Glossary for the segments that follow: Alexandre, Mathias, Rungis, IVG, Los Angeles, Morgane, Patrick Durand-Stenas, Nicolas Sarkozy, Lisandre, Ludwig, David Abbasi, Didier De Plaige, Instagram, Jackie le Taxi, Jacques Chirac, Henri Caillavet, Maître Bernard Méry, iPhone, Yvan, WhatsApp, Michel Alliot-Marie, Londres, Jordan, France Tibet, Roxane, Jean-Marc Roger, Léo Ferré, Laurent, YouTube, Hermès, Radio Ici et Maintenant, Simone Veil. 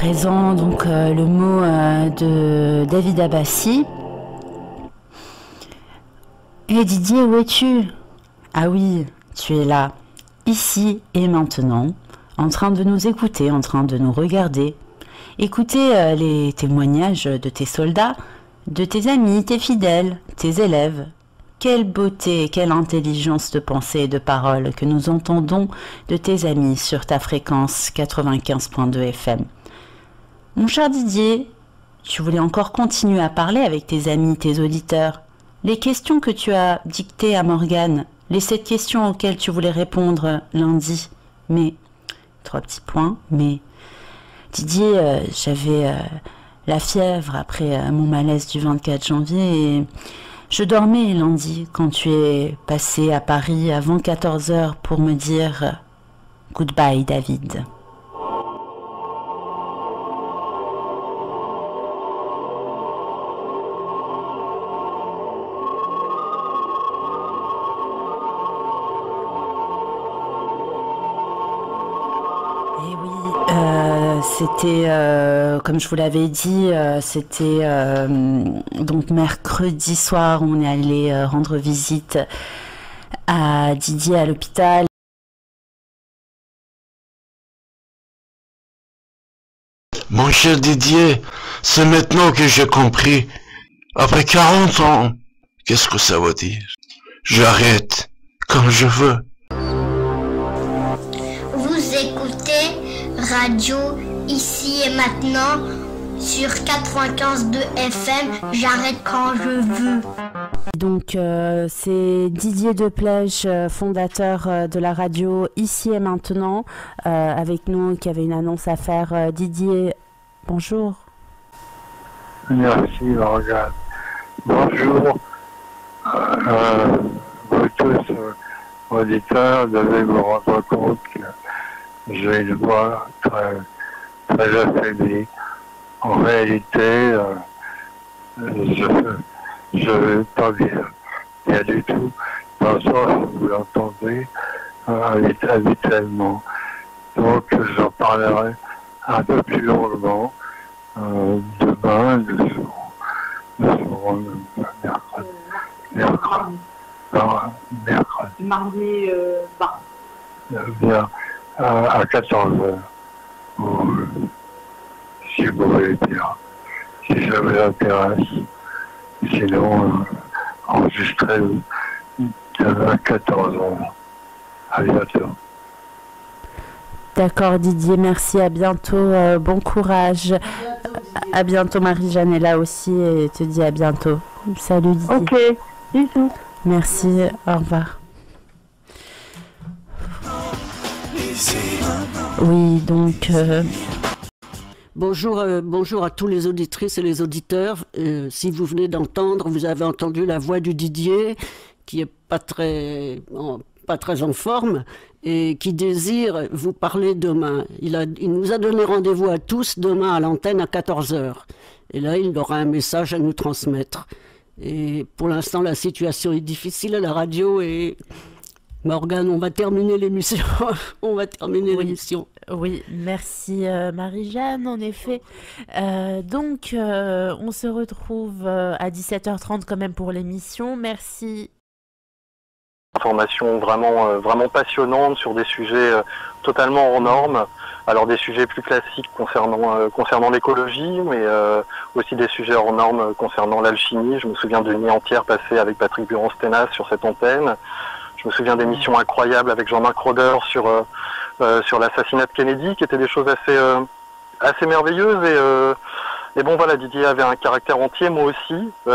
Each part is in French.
présent donc le mot de David Abbasi. Et Didier, où es-tu? Ah oui, tu es là, ici et maintenant, en train de nous écouter, en train de nous regarder. Écouter les témoignages de tes soldats, de tes amis, tes fidèles, tes élèves. Quelle beauté, quelle intelligence de pensée et de parole que nous entendons de tes amis sur ta fréquence 95.2 FM. Mon cher Didier, tu voulais encore continuer à parler avec tes amis, tes auditeurs. Les questions que tu as dictées à Morgane, les 7 questions auxquelles tu voulais répondre lundi. Mais, 3 petits points, mais... Didier, j'avais la fièvre après mon malaise du 24 janvier et... Je dormais lundi quand tu es passé à Paris avant 14h pour me dire « Goodbye David ». C'était, comme je vous l'avais dit, c'était donc mercredi soir, on est allé rendre visite à Didier à l'hôpital. Mon cher Didier, c'est maintenant que j'ai compris. Après 40 ans, qu'est-ce que ça veut dire? J'arrête quand je veux. Vous écoutez Radio Ici et Maintenant, sur 95.2 FM, j'arrête quand je veux. Donc, c'est Didier De Plaige, fondateur de la radio Ici et Maintenant, avec nous, qui avait une annonce à faire. Didier, bonjour. Merci, Morgane. Bonjour vous tous, auditeurs, devez vous rendre compte que j'ai une voix très affaibli. En réalité, je ne veux pas dire rien du tout, dans le sens où vous l'entendez habituellement. Donc, j'en parlerai un peu plus longuement demain, mercredi. Mardi, bien, à 14h. Si vous voulez dire, si ça vous intéresse, sinon enregistrez demain 14h. À bientôt. D'accord Didier, merci, à bientôt, bon courage. À bientôt, Marie-Jeanne est là aussi et te dit à bientôt. Salut Didier. Ok, bisous. Merci, au revoir. Oui, donc... Bonjour à tous les auditrices et les auditeurs. Si vous venez d'entendre, vous avez entendu la voix du Didier, qui n'est pas très en forme, et qui désire vous parler demain. Il nous a donné rendez-vous à tous demain à l'antenne à 14h. Et là, il aura un message à nous transmettre. Et pour l'instant, la situation est difficile à la radio et... Morgane, on va terminer l'émission. On va terminer l'émission. Oui, merci Marie-Jeanne, en effet. Donc, on se retrouve à 17h30 quand même pour l'émission. Merci. Information vraiment passionnante sur des sujets totalement hors normes. Alors des sujets plus classiques concernant l'écologie, mais aussi des sujets hors normes concernant l'alchimie. Je me souviens d'une nuit entière passée avec Patrick Durand-Stenas sur cette antenne. Je me souviens d'émissions incroyables avec Jean-Marc Roger sur l'assassinat de Kennedy, qui étaient des choses assez merveilleuses. Et bon voilà, Didier avait un caractère entier, moi aussi, et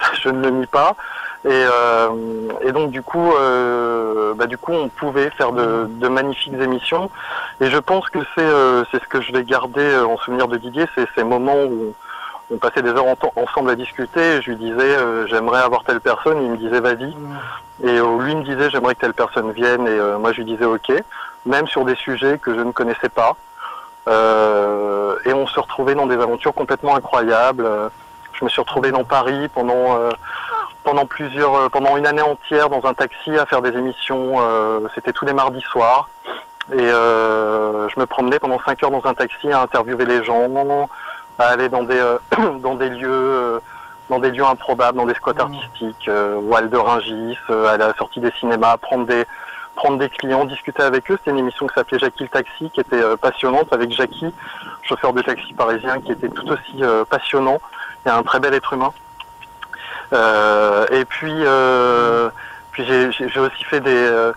ça je ne le nie pas. Et donc du coup on pouvait faire de magnifiques émissions. Et je pense que c'est ce que je vais garder en souvenir de Didier, c'est ces moments où on passait des heures ensemble à discuter, et je lui disais j'aimerais avoir telle personne, il me disait vas-y, et lui me disait j'aimerais que telle personne vienne, et moi je lui disais ok, même sur des sujets que je ne connaissais pas, et on se retrouvait dans des aventures complètement incroyables. Je me suis retrouvé dans Paris pendant une année entière dans un taxi à faire des émissions, c'était tous les mardis soirs. Et je me promenais pendant 5 heures dans un taxi à interviewer les gens, à aller dans des lieux improbables, dans des squats artistiques, ou de Rungis, à la sortie des cinémas, prendre des clients, discuter avec eux. C'était une émission qui s'appelait Jackie le Taxi, qui était passionnante, avec Jackie, chauffeur de taxi parisien, qui était tout aussi passionnant et un très bel être humain. Et puis, j'ai aussi fait des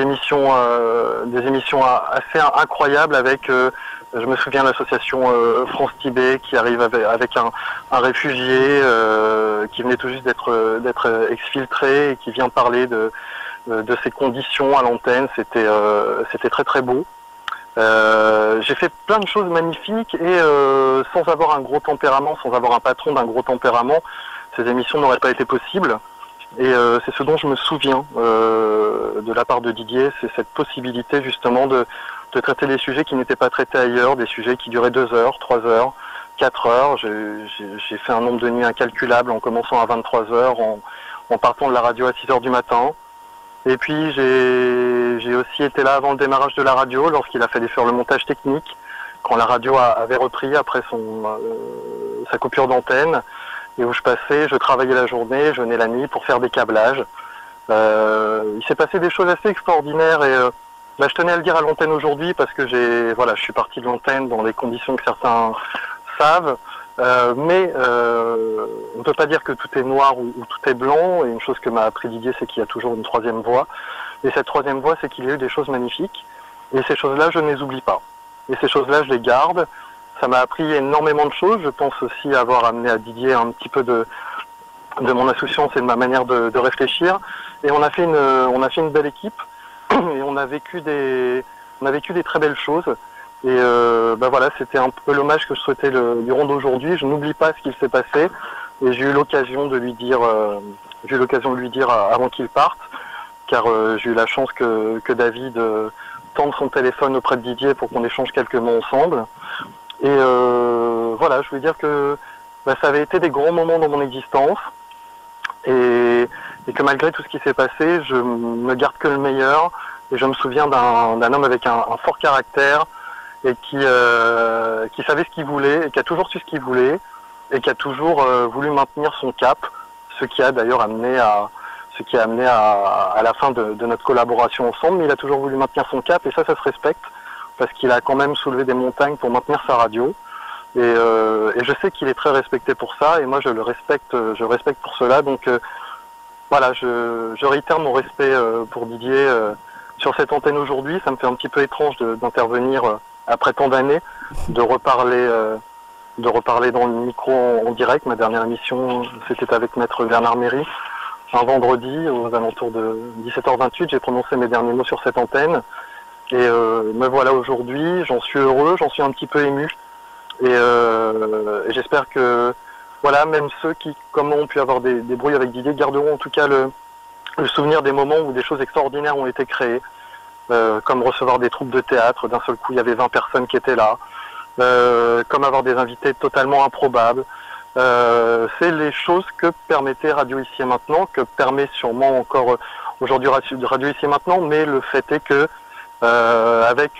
émissions assez incroyables avec, je me souviens, l'association France Tibet qui arrive avec un réfugié qui venait tout juste d'être exfiltré et qui vient parler de ses conditions à l'antenne. C'était très très beau. J'ai fait plein de choses magnifiques et sans avoir un gros tempérament, sans avoir un patron d'un gros tempérament, ces émissions n'auraient pas été possibles. Et c'est ce dont je me souviens de la part de Didier, c'est cette possibilité justement de traiter des sujets qui n'étaient pas traités ailleurs, des sujets qui duraient 2 heures, 3 heures, 4 heures. J'ai fait un nombre de nuits incalculable en commençant à 23 h, en partant de la radio à 6 h du matin. Et puis j'ai aussi été là avant le démarrage de la radio, lorsqu'il a fallu faire le montage technique, quand la radio avait repris après sa coupure d'antenne. Et où je passais, je travaillais la journée, je venais la nuit pour faire des câblages. Il s'est passé des choses assez extraordinaires et là je tenais à le dire à l'antenne aujourd'hui parce que je suis parti de l'antenne dans des conditions que certains savent. Mais on ne peut pas dire que tout est noir ou tout est blanc. Et une chose que m'a appris Didier, c'est qu'il y a toujours une troisième voie. Et cette troisième voie, c'est qu'il y a eu des choses magnifiques. Et ces choses-là, je ne les oublie pas. Et ces choses-là, je les garde. Ça m'a appris énormément de choses. Je pense aussi avoir amené à Didier un petit peu de mon insouciance et de ma manière de réfléchir. Et on a fait une belle équipe et on a vécu des très belles choses. Et c'était un peu l'hommage que je souhaitais lui rendre aujourd'hui. Je n'oublie pas ce qu'il s'est passé et j'ai eu l'occasion de lui dire, avant qu'il parte, car j'ai eu la chance que David tende son téléphone auprès de Didier pour qu'on échange quelques mots ensemble. Et je voulais dire que ça avait été des grands moments dans mon existence et que malgré tout ce qui s'est passé, je ne garde que le meilleur et je me souviens d'un homme avec un fort caractère et qui savait ce qu'il voulait et qui a toujours su ce qu'il voulait et qui a toujours voulu maintenir son cap, ce qui a amené à la fin de notre collaboration ensemble. Mais il a toujours voulu maintenir son cap et ça se respecte, parce qu'il a quand même soulevé des montagnes pour maintenir sa radio. Et je sais qu'il est très respecté pour ça, et moi je le respecte pour cela. Donc je réitère mon respect pour Didier sur cette antenne aujourd'hui. Ça me fait un petit peu étrange d'intervenir après tant d'années, de reparler dans le micro en direct. Ma dernière émission, c'était avec Maître Bernard Méry. Un vendredi, aux alentours de 17 h 28, j'ai prononcé mes derniers mots sur cette antenne. Et me voilà aujourd'hui, j'en suis heureux, j'en suis un petit peu ému. Et j'espère que même ceux qui, comme moi, ont pu avoir des brouilles avec Didier, garderont en tout cas le souvenir des moments où des choses extraordinaires ont été créées, comme recevoir des troupes de théâtre, d'un seul coup il y avait 20 personnes qui étaient là, comme avoir des invités totalement improbables. C'est les choses que permettait Radio Ici et Maintenant, que permet sûrement encore aujourd'hui Radio Ici et Maintenant, mais le fait est que avec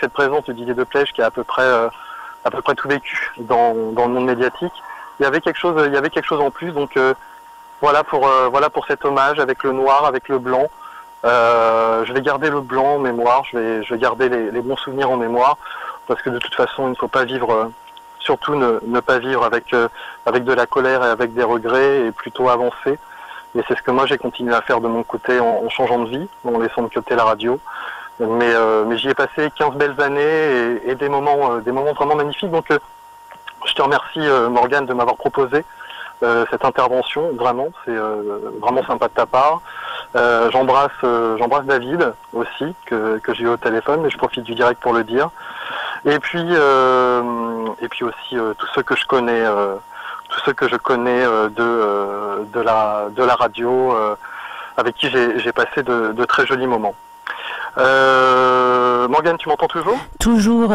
cette présence de Didier De Plaige qui a à peu près tout vécu dans le monde médiatique, il y avait quelque chose en plus. Donc pour cet hommage avec le noir, avec le blanc. Je vais garder le blanc en mémoire, je vais garder les bons souvenirs en mémoire, parce que de toute façon il ne faut pas vivre, surtout ne pas vivre avec de la colère et avec des regrets, et plutôt avancer. Et c'est ce que moi j'ai continué à faire de mon côté en changeant de vie, en laissant de côté la radio. Mais j'y ai passé 15 belles années et des moments vraiment magnifiques. Donc je te remercie Morgane de m'avoir proposé cette intervention. Vraiment, c'est vraiment sympa de ta part. J'embrasse David aussi, que j'ai eu au téléphone, mais je profite du direct pour le dire. Et puis aussi tous ceux que je connais. Tous ceux que je connais de la radio, avec qui j'ai passé de très jolis moments. Morgane, tu m'entends toujours ? Toujours,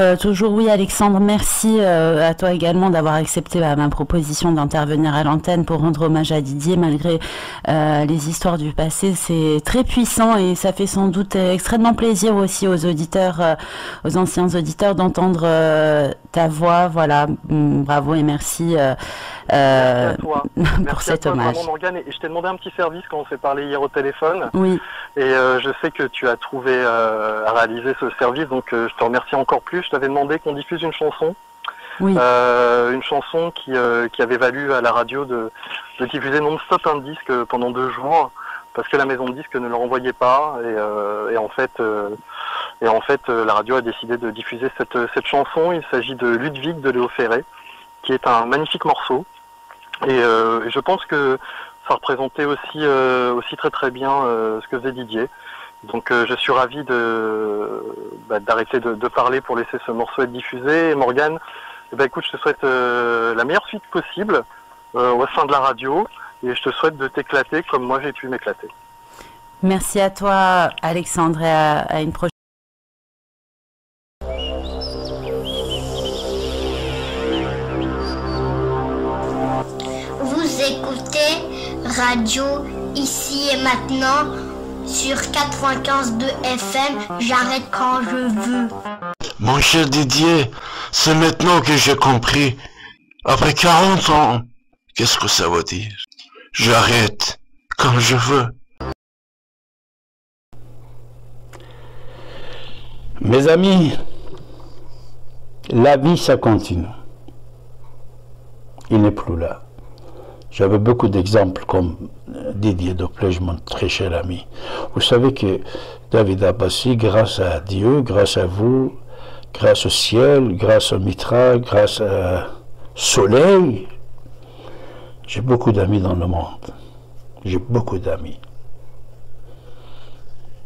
oui Alexandre, merci à toi également d'avoir accepté ma proposition d'intervenir à l'antenne pour rendre hommage à Didier malgré les histoires du passé. C'est très puissant et ça fait sans doute extrêmement plaisir aussi aux auditeurs, aux anciens auditeurs d'entendre ta voix. Voilà, bravo et merci, merci à toi. Pour merci cet à toi, hommage. Morgane, et je t'ai demandé un petit service quand on s'est parlé hier au téléphone. Oui. Et je sais que tu as trouvé à réaliser ce service, donc je te remercie encore plus. Je t'avais demandé qu'on diffuse une chanson, oui. Une chanson qui avait valu à la radio de diffuser non-stop un disque pendant 2 jours, parce que la maison de disque ne le renvoyait pas, et en fait, la radio a décidé de diffuser cette chanson. Il s'agit de Ludwig de Léo Ferré, qui est un magnifique morceau, et je pense que ça représentait aussi très très bien ce que faisait Didier. Donc je suis ravi d'arrêter de parler pour laisser ce morceau être diffusé. Et Morgane, écoute, je te souhaite la meilleure suite possible au sein de la radio, et je te souhaite de t'éclater comme moi j'ai pu m'éclater. Merci à toi Alexandre, et à une prochaine. Vous écoutez Radio Ici et Maintenant sur 95.2 FM, j'arrête quand je veux. Mon cher Didier, c'est maintenant que j'ai compris. Après 40 ans, qu'est-ce que ça veut dire? J'arrête quand je veux. Mes amis, la vie ça continue. Il n'est plus là. J'avais beaucoup d'exemples comme Didier De Plaige, mon très cher ami. Vous savez que David Abbasi, grâce à Dieu, grâce à vous, grâce au ciel, grâce au Mitra, grâce au soleil, j'ai beaucoup d'amis dans le monde. J'ai beaucoup d'amis.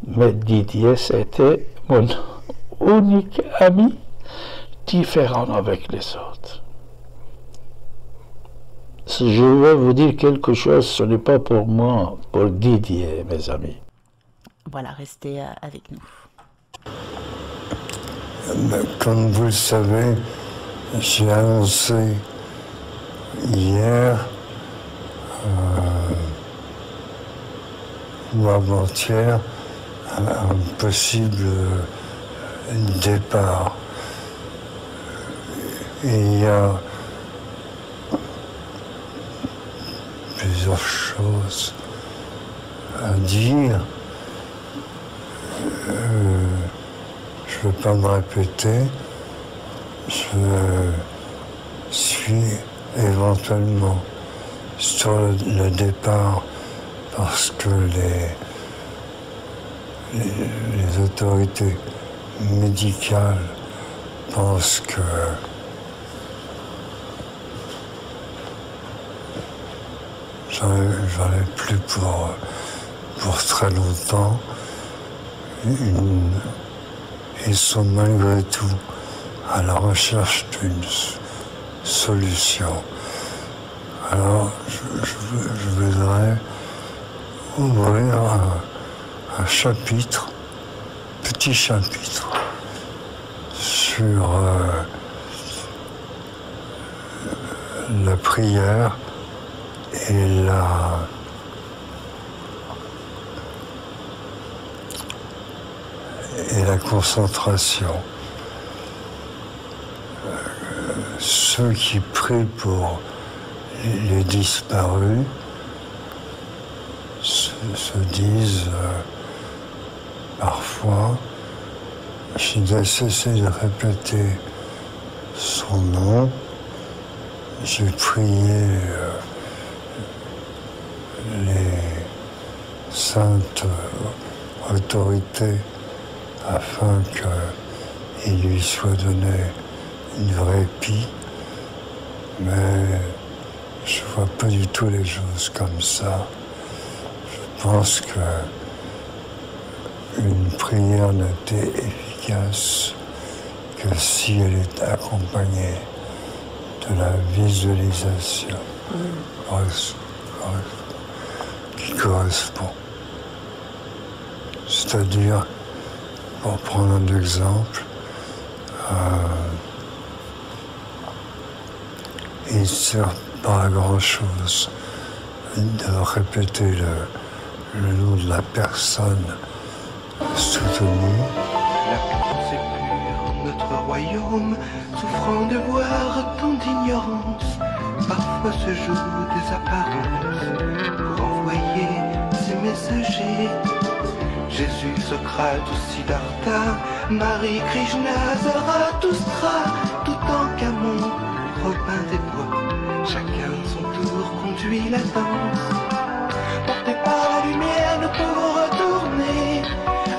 Mais Didier, c'était mon unique ami, différent avec les autres. Si je veux vous dire quelque chose, ce n'est pas pour moi, pour Didier, mes amis. Voilà, restez avec nous. Comme vous le savez, j'ai annoncé hier ou avant-hier un possible départ. Et il y a plusieurs choses à dire. Je ne veux pas me répéter. Je suis éventuellement sur le départ parce que les autorités médicales pensent que j'en ai plus pour très longtemps. Ils sont malgré tout à la recherche d'une solution. Alors je voudrais ouvrir un chapitre, petit chapitre, sur la prière et la concentration. Ceux qui prient pour les disparus se disent parfois, je dois cesser de répéter son nom, j'ai prié les saintes autorités afin qu'il lui soit donné une vraie pie, mais je ne vois pas du tout les choses comme ça. Je pense qu'une prière n'était efficace que si elle est accompagnée de la visualisation. Qui correspond. C'est-à-dire pour prendre un exemple, il ne sert pas à grand-chose de répéter le nom de la personne soutenue. La France est pure, notre royaume, souffrant de voir tant d'ignorance, parfois se jouent des apparences pour envoyer ses messagers. Jésus, Socrate, Siddhartha, Marie, Krishna, Zarathustra, tout en Camon, Robin des Bois, chacun de son tour conduit la danse. Portés par la lumière, nous pouvons retourner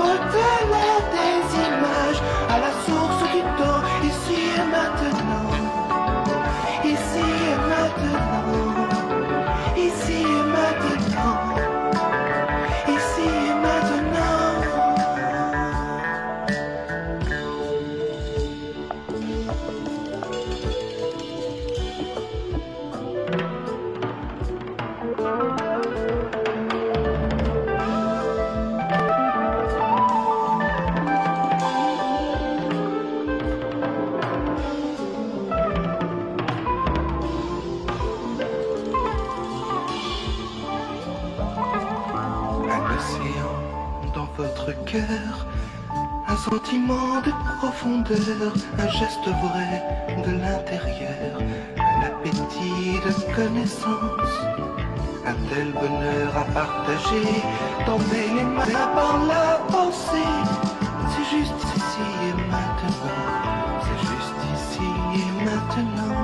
au-delà des images, à la source du temps, ici et maintenant, ici et maintenant, ici et maintenant. Un sentiment de profondeur, un geste vrai de l'intérieur, un appétit de connaissance, un tel bonheur à partager, tomber les mains par la pensée. C'est juste ici et maintenant, c'est juste ici et maintenant.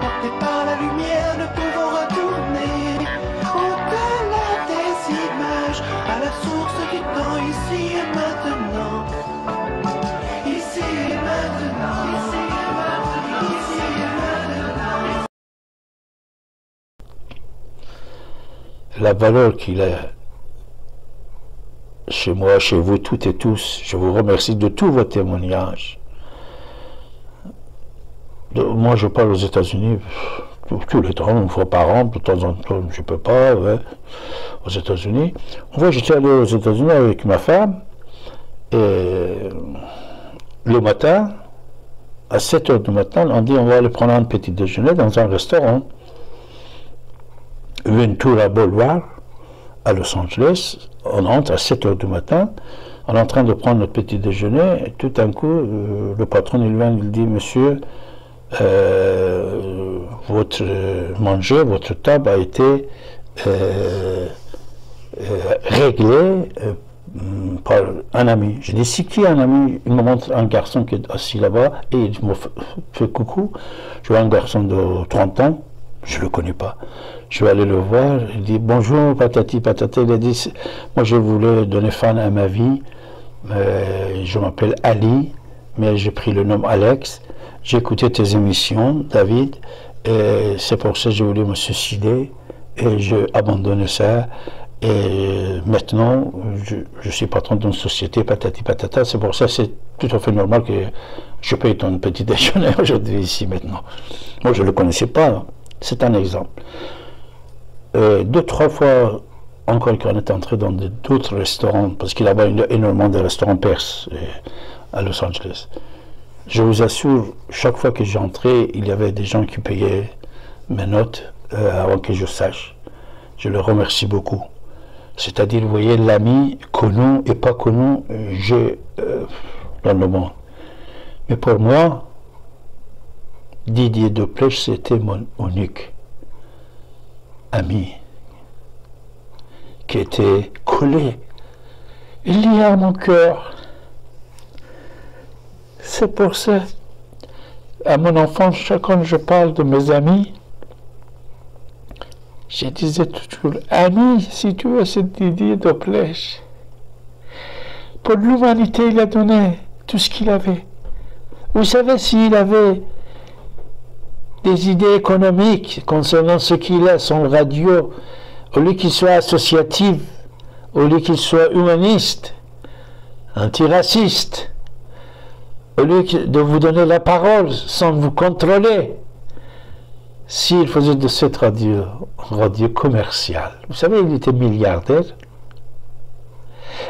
Portés par la lumière, nous pouvons retourner au-delà des images, à la source du temps, ici et maintenant. Ici et maintenant. Ici et maintenant. Ici et maintenant. La valeur qu'il a chez moi, chez vous toutes et tous, je vous remercie de tous vos témoignages. Moi, je parle aux États-Unis tous les temps, une fois par an, de temps en temps, je peux pas, ouais, aux États-Unis. En fait, j'étais allé aux États-Unis avec ma femme, et le matin, à 7h du matin, on dit on va aller prendre un petit déjeuner dans un restaurant, Ventura Boulevard, à Los Angeles. On entre à 7h du matin, on est en train de prendre notre petit déjeuner, et tout d'un coup, le patron, il vient, il dit, monsieur, votre manger, votre table a été réglée par un ami. Je dis, c'est qui un ami? Il me montre un garçon qui est assis là-bas et il me fait coucou. Je vois un garçon de 30 ans, je ne le connais pas. Je vais aller le voir, il dit, bonjour, patati, patata. Il a dit, moi je voulais donner fin à ma vie, je m'appelle Ali, mais j'ai pris le nom Alex. J'ai écouté tes émissions, David, et c'est pour ça que je voulais me suicider, et j'ai abandonné ça, et maintenant, je suis patron d'une société, patati patata, c'est pour ça que c'est tout à fait normal que je paye ton petit déjeuner aujourd'hui, ici, maintenant. Moi, je ne le connaissais pas, c'est un exemple. Deux, trois fois, encore qu'on est entré dans d'autres restaurants, parce qu'il y a énormément de restaurants perses à Los Angeles. Je vous assure, chaque fois que j'entrais, il y avait des gens qui payaient mes notes avant que je sache. Je les remercie beaucoup. C'est-à-dire, vous voyez, l'ami connu et pas connu, j'ai dans le monde. Mais pour moi, Didier De Plaige, c'était mon unique ami qui était collé, lié à mon cœur. C'est pour ça, à mon enfance, quand je parle de mes amis, je disais toujours, ami, si tu veux, c'est Didier De Plaige. Pour l'humanité, il a donné tout ce qu'il avait. Vous savez, s'il avait des idées économiques concernant ce qu'il a, son radio, au lieu qu'il soit associatif, au lieu qu'il soit humaniste, antiraciste, au lieu de vous donner la parole sans vous contrôler, s'il faisait de cette radio commerciale, vous savez, il était milliardaire,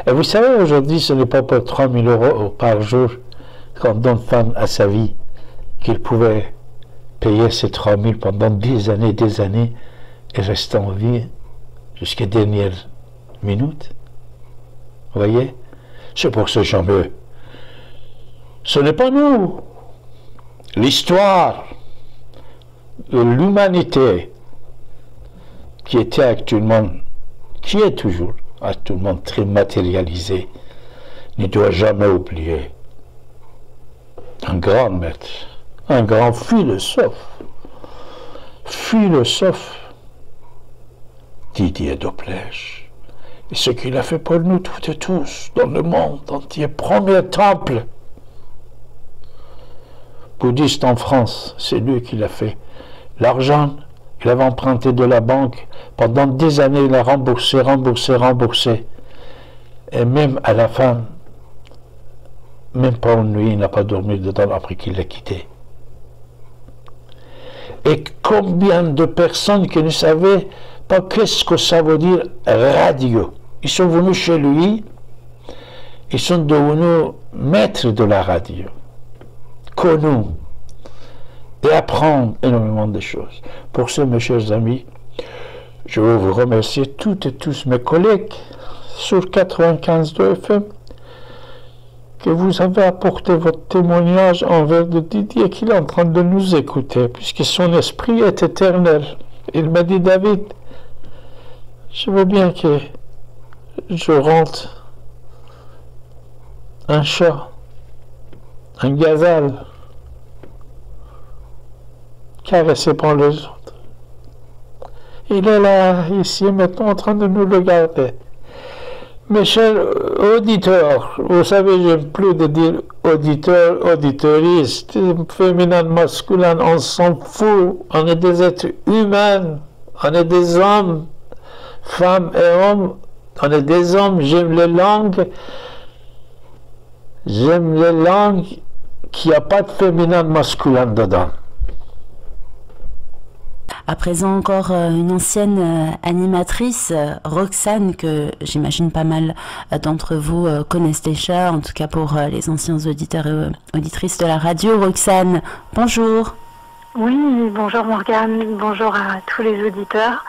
Et vous savez, aujourd'hui, ce n'est pas pour 3 000 € par jour qu'on donne femme à sa vie qu'il pouvait payer ces 3 000 € pendant des années et rester en vie jusqu'à dernière minute. Vous voyez? C'est pour ce genre-là. Ce n'est pas nous. L'histoire de l'humanité qui était actuellement, qui est toujours actuellement très matérialisée, ne doit jamais oublier un grand maître, un grand philosophe Didier De Plaige. Et ce qu'il a fait pour nous toutes et tous, dans le monde entier, premier temple bouddhiste en France, c'est lui qui l'a fait. L'argent, il avait emprunté de la banque, pendant des années, il a remboursé. Et même à la fin, même pas une nuit, il n'a pas dormi dedans après qu'il l'a quitté. Et combien de personnes qui ne savaient pas qu'est-ce que ça veut dire radio. Ils sont venus chez lui, ils sont devenus maîtres de la radio, connus, et apprendre énormément de choses. Pour ce, mes chers amis, je veux vous remercier toutes et tous mes collègues sur 95.2 FM que vous avez apporté votre témoignage envers de Didier qu'il est en train de nous écouter, puisque son esprit est éternel. Il m'a dit, David, je veux bien que je rentre un chat, un gazelle, caressé par les autres. Il est là, ici, maintenant, en train de nous regarder. Mes chers auditeurs, vous savez, j'aime plus de dire auditeur, auditoriste, féminin, masculin, on s'en fout, on est des êtres humains, on est des hommes. Femmes et hommes, on est des hommes, j'aime les langues qui n'ont pas de féminin masculin dedans. À présent encore une ancienne animatrice, Roxane, que j'imagine pas mal d'entre vous connaissent déjà, en tout cas pour les anciens auditeurs et auditrices de la radio. Roxane, bonjour. Oui, bonjour Morgane, bonjour à tous les auditeurs.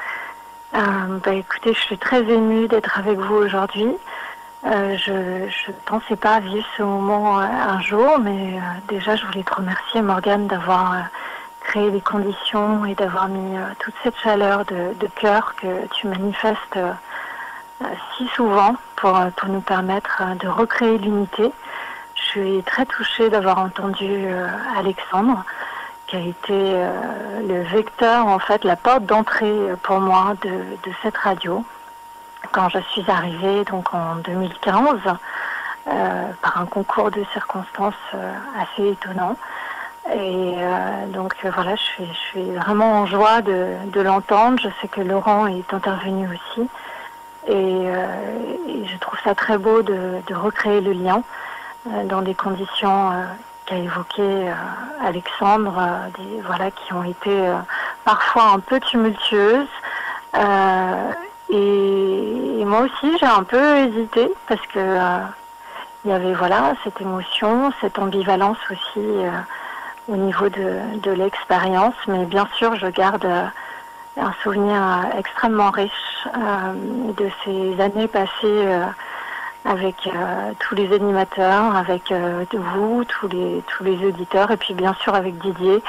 Écoutez, je suis très émue d'être avec vous aujourd'hui. Je ne pensais pas vivre ce moment un jour, mais déjà je voulais te remercier Morgane d'avoir créé les conditions et d'avoir mis toute cette chaleur de cœur que tu manifestes si souvent pour nous permettre de recréer l'unité. Je suis très touchée d'avoir entendu Alexandre, qui a été le vecteur, en fait, la porte d'entrée pour moi de cette radio. Quand je suis arrivée, donc en 2015, par un concours de circonstances assez étonnant. Et voilà, je suis vraiment en joie de l'entendre. Je sais que Laurent est intervenu aussi. Et je trouve ça très beau de recréer le lien dans des conditions qu'a évoqué Alexandre, qui ont été parfois un peu tumultueuses. Et moi aussi, j'ai un peu hésité parce que il y avait cette émotion, cette ambivalence aussi au niveau de l'expérience. Mais bien sûr, je garde un souvenir extrêmement riche de ces années passées avec tous les animateurs, avec vous, tous les auditeurs, et puis bien sûr avec Didier,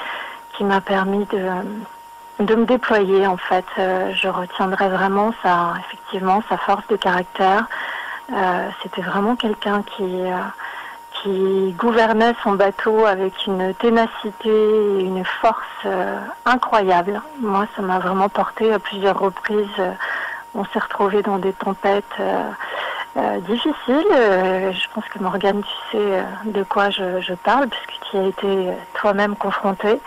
qui m'a permis de me déployer, en fait. Je retiendrai vraiment sa force de caractère. C'était vraiment quelqu'un qui gouvernait son bateau avec une ténacité et une force incroyable. Moi, ça m'a vraiment porté à plusieurs reprises. On s'est retrouvés dans des tempêtes difficile, je pense que Morgane, tu sais de quoi je parle, puisque tu y as été toi-même confrontée,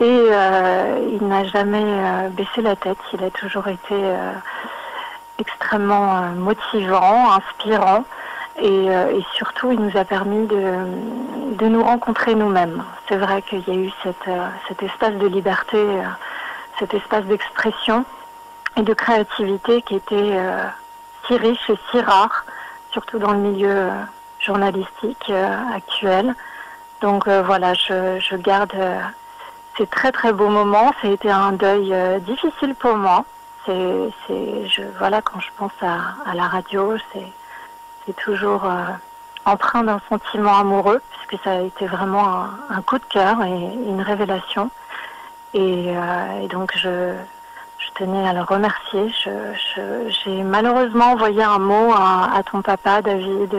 et il n'a jamais baissé la tête, il a toujours été extrêmement motivant, inspirant, et surtout il nous a permis de nous rencontrer nous-mêmes. C'est vrai qu'il y a eu cet espace de liberté, cet espace d'expression et de créativité qui était si riche et si rare surtout dans le milieu journalistique actuel. Donc voilà, je garde ces très très beaux moments. Ça a été un deuil difficile pour moi. Voilà, quand je pense à la radio, c'est toujours empreint d'un sentiment amoureux, puisque ça a été vraiment un coup de cœur et une révélation. Et donc je tenais à le remercier. J'ai malheureusement envoyé un mot à ton papa, David,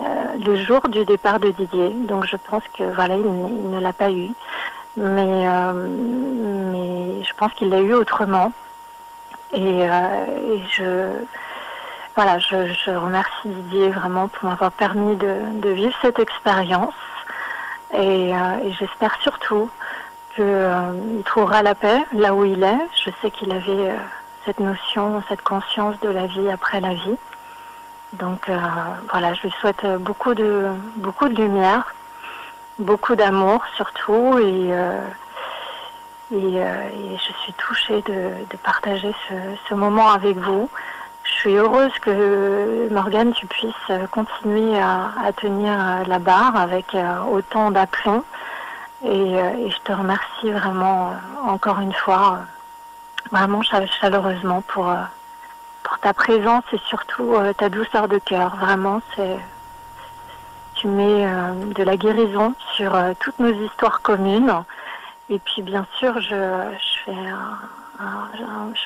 le jour du départ de Didier. Donc je pense que voilà, il ne l'a pas eu. Mais je pense qu'il l'a eu autrement. Et voilà, je remercie Didier vraiment pour m'avoir permis de vivre cette expérience. Et j'espère surtout qu'il trouvera la paix là où il est. Je sais qu'il avait cette notion, cette conscience de la vie après la vie. Donc voilà, je lui souhaite beaucoup de lumière, beaucoup d'amour surtout. Et je suis touchée de partager ce moment avec vous. Je suis heureuse que, Morgane, tu puisses continuer à tenir la barre avec autant d'aplomb. Et je te remercie vraiment, encore une fois, vraiment chaleureusement pour ta présence et surtout ta douceur de cœur. Vraiment, tu mets de la guérison sur toutes nos histoires communes. Et puis, bien sûr, je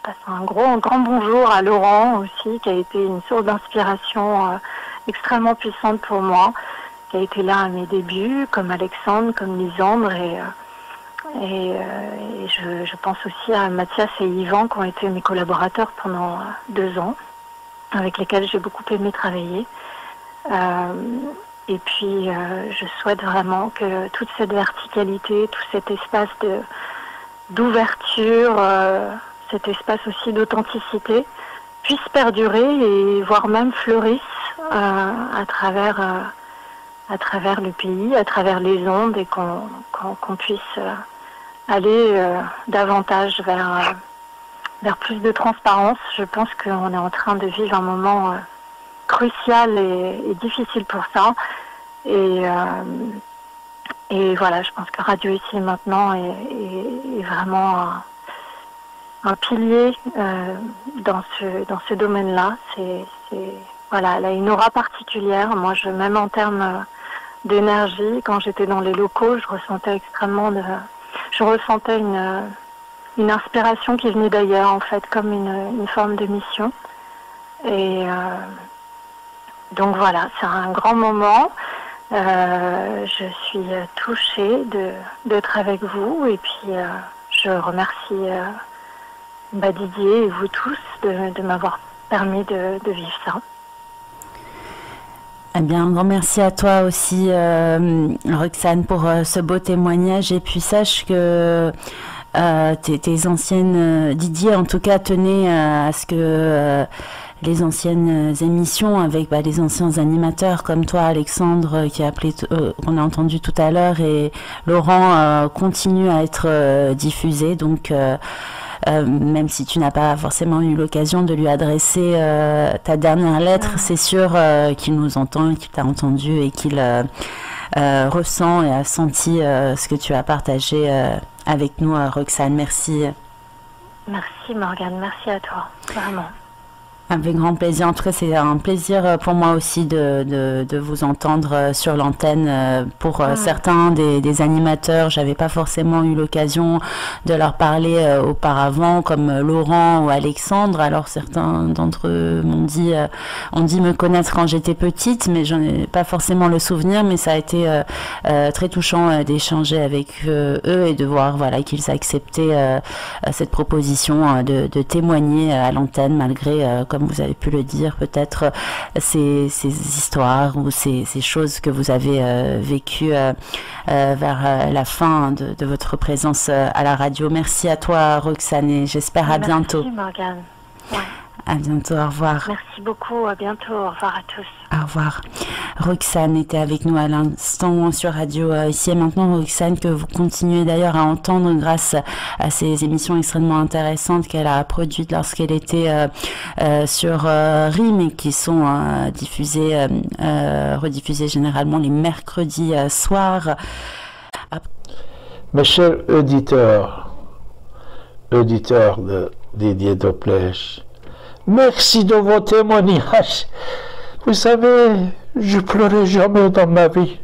passe un grand bonjour à Laurent aussi, qui a été une source d'inspiration extrêmement puissante pour moi, qui a été là à mes débuts, comme Alexandre, comme Lisandre, et je pense aussi à Mathias et Yvan, qui ont été mes collaborateurs pendant 2 ans, avec lesquels j'ai beaucoup aimé travailler. Et puis je souhaite vraiment que toute cette verticalité, tout cet espace d'ouverture, cet espace aussi d'authenticité puisse perdurer et voire même fleurisse à travers le pays, à travers les ondes, et qu'on puisse aller davantage vers plus de transparence. Je pense qu'on est en train de vivre un moment crucial et difficile pour ça. Et voilà, je pense que Radio Ici et Maintenant est vraiment un pilier dans ce domaine-là. Voilà, elle a une aura particulière. Moi, même en termes d'énergie, quand j'étais dans les locaux, je ressentais une inspiration qui venait d'ailleurs, en fait, comme une forme de mission. Et donc voilà, c'est un grand moment. Je suis touchée d'être avec vous, et puis je remercie Didier et vous tous de m'avoir permis de vivre ça. Eh bien, un grand merci à toi aussi, Roxane, pour ce beau témoignage. Et puis sache que tes anciennes, Didier en tout cas, tenait à ce que les anciennes émissions avec les anciens animateurs comme toi, Alexandre, qui a appelé, qu'on a entendu tout à l'heure, et Laurent, continuent à être diffusés. Donc même si tu n'as pas forcément eu l'occasion de lui adresser ta dernière lettre, c'est sûr qu'il nous entend, qu'il t'a entendu et qu'il ressent et a senti ce que tu as partagé avec nous, Roxane. Merci. Merci, Morgane, merci à toi, vraiment. Avec grand plaisir. En tout cas, c'est un plaisir pour moi aussi de vous entendre sur l'antenne. Pour certains des animateurs, j'avais pas forcément eu l'occasion de leur parler auparavant, comme Laurent ou Alexandre. Alors certains d'entre eux ont dit me connaître quand j'étais petite, mais j'en ai pas forcément le souvenir. Mais ça a été très touchant d'échanger avec eux et de voir, voilà, qu'ils acceptaient cette proposition de témoigner à l'antenne, malgré comme vous avez pu le dire, peut-être ces histoires ou ces choses que vous avez vécues vers la fin de votre présence à la radio. Merci à toi, Roxane, et j'espère à bientôt. Merci, Morgane. Ouais. À bientôt, au revoir. Merci beaucoup, à bientôt, au revoir à tous. Au revoir. Roxane était avec nous à l'instant sur Radio Ici et Maintenant. Roxane, que vous continuez d'ailleurs à entendre grâce à ces émissions extrêmement intéressantes qu'elle a produites lorsqu'elle était sur RIM, et qui sont diffusées, rediffusées généralement les mercredis soirs. Mes chers auditeurs de Didier De Plaige, merci de vos témoignages. Vous savez, je pleurais jamais dans ma vie.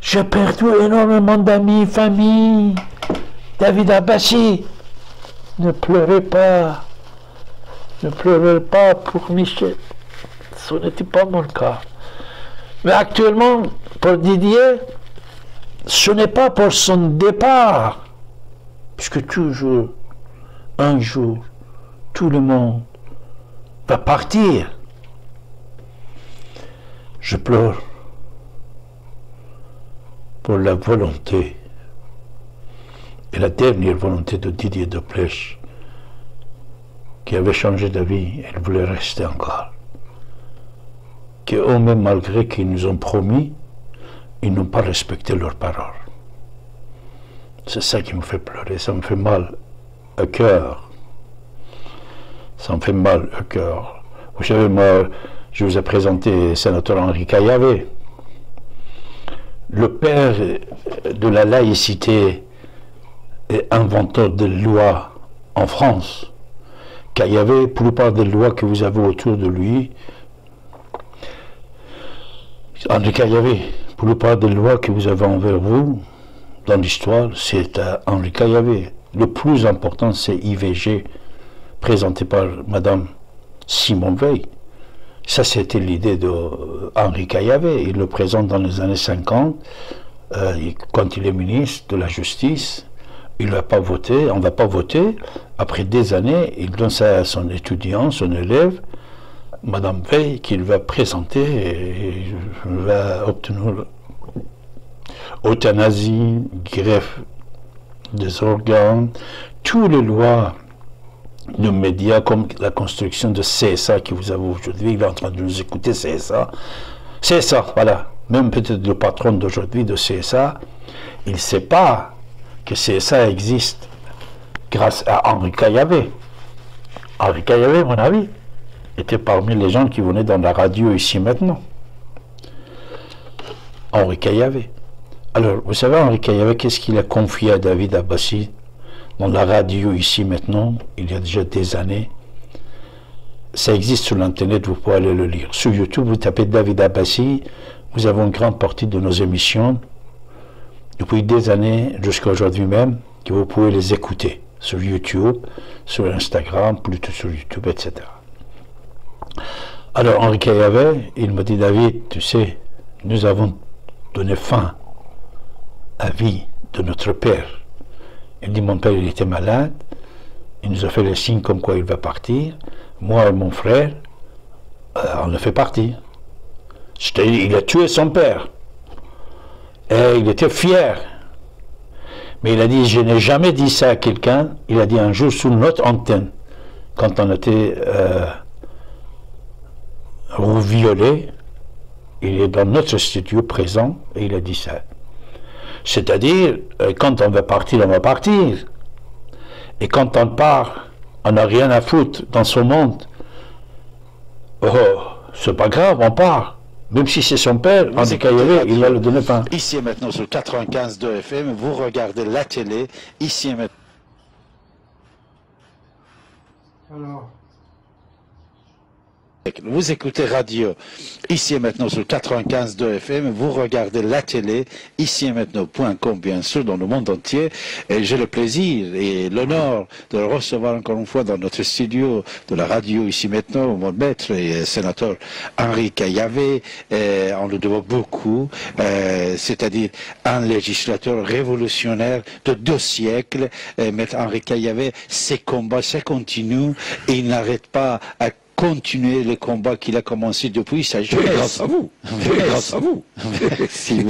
J'ai perdu énormément d'amis, famille. David Abbasi, ne pleurez pas. Ne pleurez pas pour Michel. Ce n'était pas mon cas. Mais actuellement, pour Didier, ce n'est pas pour son départ, puisque toujours, un jour, tout le monde va partir. Je pleure pour la volonté, et la dernière volonté de Didier De Plaige, qui avait changé d'avis, elle voulait rester encore. Que eux-mêmes, malgré qu'ils nous ont promis, ils n'ont pas respecté leurs paroles. C'est ça qui me fait pleurer, ça me fait mal au cœur. Ça me fait mal au cœur. Vous savez, moi, je vous ai présenté le sénateur Henri Caillavet, le père de la laïcité et inventeur des lois en France. Caillavet, pour la plupart des lois que vous avez autour de lui, Henri Caillavet, pour la plupart des lois que vous avez envers vous, dans l'histoire, c'est Henri Caillavet. Le plus important, c'est IVG, présenté par Madame Simone Veil. Ça, c'était l'idée d'Henri Caillavet. Il le présente dans les années 50, quand il est ministre de la Justice. Il n'a pas voté, on ne va pas voter. Après des années, il donne ça à son étudiant, son élève, Madame Veil, qu'il va présenter et va obtenir euthanasie, greffe des organes, toutes les lois de médias, comme la construction de CSA que vous avez aujourd'hui. Il est en train de nous écouter, CSA. CSA, voilà. Même peut-être le patron d'aujourd'hui de CSA, il ne sait pas que CSA existe grâce à Henri Caillavet. Henri Caillavet, à mon avis, était parmi les gens qui venaient dans la radio Ici Maintenant. Henri Caillavet. Alors, vous savez, Henri Caillavet, qu'est-ce qu'il a confié à David Abbasi dans la radio Ici Maintenant, il y a déjà des années? Ça existe sur l'internet, vous pouvez aller le lire. Sur YouTube, vous tapez David Abbasi, vous avez une grande partie de nos émissions, depuis des années jusqu'à aujourd'hui même, que vous pouvez les écouter sur YouTube, sur Instagram, plutôt sur YouTube, etc. Alors Henri Caillavet, il me dit, David, tu sais, nous avons donné fin à la vie de notre père. Il dit, mon père, il était malade, il nous a fait le signe comme quoi il va partir. Moi et mon frère, on l'a fait partir. C'est-à-dire, il a tué son père. Et il était fier. Mais il a dit, je n'ai jamais dit ça à quelqu'un. Il a dit un jour sous notre antenne, quand on était violé, il est dans notre studio présent et il a dit ça. C'est-à-dire, quand on va partir, on va partir. Et quand on part, on n'a rien à foutre dans ce monde. Oh, c'est pas grave, on part. Même si c'est son père, on est caillé, il va le donner fin. Ici et Maintenant sur 95.2 FM, vous regardez la télé, Ici et Maintenant. Alors, vous écoutez Radio Ici et Maintenant sur 95.2 FM, vous regardez la télé Ici et Maintenant.com, bien sûr, dans le monde entier. Et j'ai le plaisir et l'honneur de le recevoir encore une fois dans notre studio de la radio Ici Maintenant, mon maître et sénateur Henri Caillavet. On le doit beaucoup, c'est-à-dire un législateur révolutionnaire de 2 siècles. Maître Henri Caillavet, ses combats, ça continue et il n'arrête pas à continuer le combat qu'il a commencé depuis sa jeunesse. Oui, grâce à vous. Grâce à vous. Merci.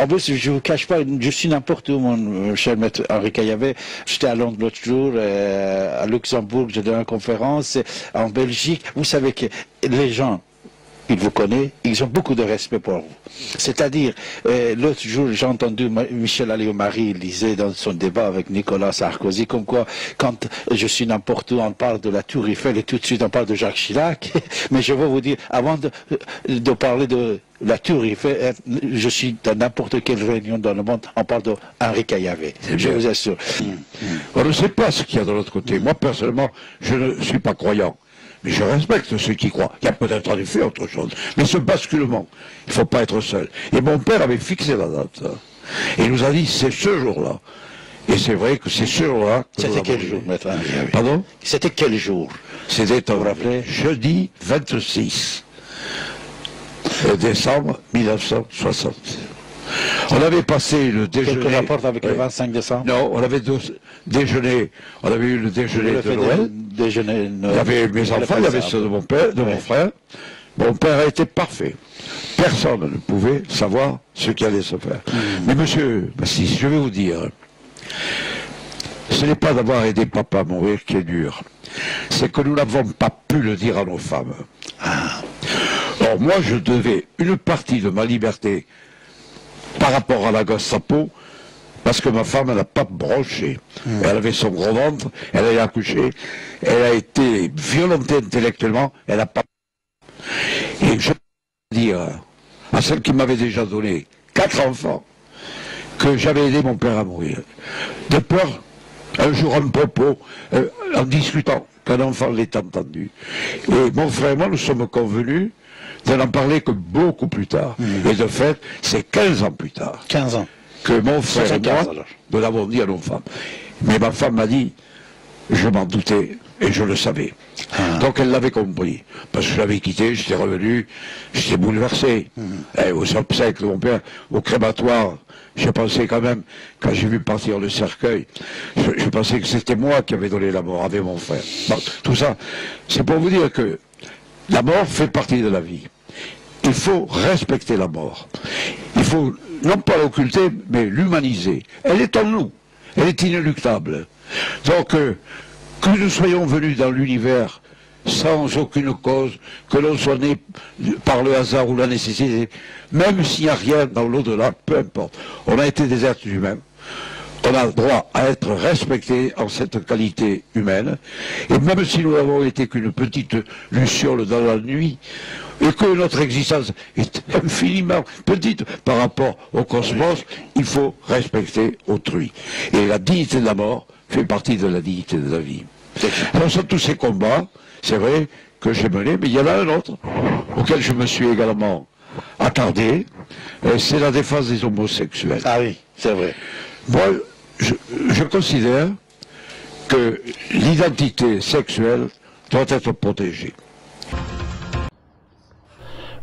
En plus, je ne vous cache pas, je suis n'importe où, mon cher maître Henri Caillavet. J'étais à Londres l'autre jour, à Luxembourg, j'ai donné une conférence, en Belgique. Vous savez que les gens il vous connaît, ils ont beaucoup de respect pour vous. C'est-à-dire, l'autre jour, j'ai entendu Michel Alliot-Marie, il disait dans son débat avec Nicolas Sarkozy, comme quoi, quand je suis n'importe où, on parle de la Tour Eiffel et tout de suite on parle de Jacques Chirac, mais je veux vous dire, avant de parler de la Tour Eiffel, je suis dans n'importe quelle réunion dans le monde, on parle de Henri Caillavet, je vous assure. On ne sait pas ce qu'il y a de l'autre côté. Moi, personnellement, je ne suis pas croyant. Mais je respecte ceux qui croient. Il y a peut-être en effet autre chose. Mais ce basculement, il ne faut pas être seul. Et mon père avait fixé la date. Et il nous a dit, c'est ce jour-là. Et c'est vrai que c'est ce jour-là... C'était quel jour, maître? Pardon? C'était quel jour? C'était, vous vous rappelez, jeudi 26 décembre 1960. On avait passé le déjeuner... Quelque rapport avec le 25 décembre? Non, on avait déjeuné, on avait eu le déjeuner de Noël. Déjeuner, il y avait mes enfants, il y avait ceux de mon père, de mon frère. Mon père a été parfait. Personne ne pouvait savoir ce qui allait se faire. Mais monsieur, si je vais vous dire, ce n'est pas d'avoir aidé papa à mourir qui est dur. C'est que nous n'avons pas pu le dire à nos femmes. Or moi, je devais une partie de ma liberté par rapport à la Gestapo, parce que ma femme n'a pas broché. Elle avait son gros ventre, elle a accouché, elle a été violentée intellectuellement, elle n'a pas... Et je peux dire à celle qui m'avait déjà donné 4 enfants, que j'avais aidé mon père à mourir. De peur, un jour un propos, en discutant, qu'un enfant l'ait entendu. Et mon frère et moi, nous sommes convenus de n'en parler que beaucoup plus tard. Et de fait, c'est 15 ans plus tard. 15 ans. Que mon frère et moi, nous l'avons dit à nos femmes. Mais ma femme m'a dit, je m'en doutais et je le savais. Donc elle l'avait compris. Parce que je l'avais quitté, j'étais revenu, j'étais bouleversé. Et aux obsèques de mon père, au crématoire, je pensais quand même, quand j'ai vu partir le cercueil, je pensais que c'était moi qui avais donné la mort avec mon frère. Bon, tout ça, c'est pour vous dire que la mort fait partie de la vie. Il faut respecter la mort. Il faut non pas l'occulter, mais l'humaniser. Elle est en nous. Elle est inéluctable. Donc, que nous soyons venus dans l'univers sans aucune cause, que l'on soit né par le hasard ou la nécessité, même s'il n'y a rien dans l'au-delà, peu importe. On a été des êtres humains. On a le droit à être respecté en cette qualité humaine. Et même si nous n'avons été qu'une petite luciole dans la nuit, et que notre existence est infiniment petite par rapport au cosmos, il faut respecter autrui. Et la dignité de la mort fait partie de la dignité de la vie. Ce sont tous ces combats, c'est vrai, que j'ai menés, mais il y en a un autre, auquel je me suis également attardé, c'est la défense des homosexuels. Ah oui, c'est vrai. Moi, je considère que l'identité sexuelle doit être protégée.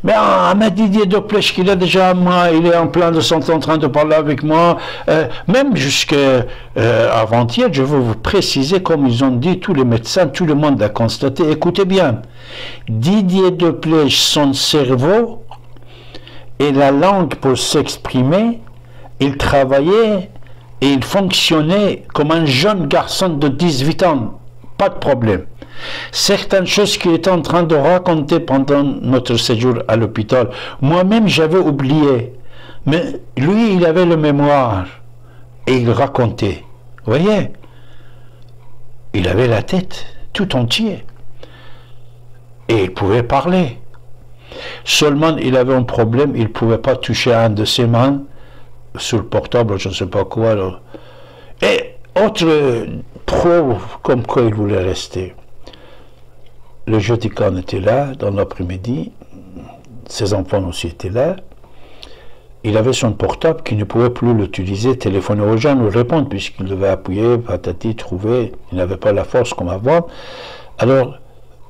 Mais à Didier De Plaige, qu'il a déjà, moi, il est en plein de son temps en train de parler avec moi, même jusqu'à avant-hier, je veux vous préciser, comme ils ont dit, tous les médecins, tout le monde a constaté, écoutez bien, Didier De Plaige, son cerveau et la langue pour s'exprimer, il travaillait et il fonctionnait comme un jeune garçon de 18 ans, pas de problème. Certaines choses qu'il était en train de raconter pendant notre séjour à l'hôpital, moi-même j'avais oublié, mais lui il avait le mémoire et il racontait. Vous voyez, il avait la tête tout entière et il pouvait parler. Seulement il avait un problème, il ne pouvait pas toucher à un de ses mains sur le portable, je ne sais pas quoi. Alors. Et autre preuve comme quoi il voulait rester. Le jeudi quand on était là, dans l'après-midi, ses enfants aussi étaient là, il avait son portable qui ne pouvait plus l'utiliser, téléphoner aux gens, nous répondre, puisqu'il devait appuyer, patati, trouver, il n'avait pas la force comme avant. Alors,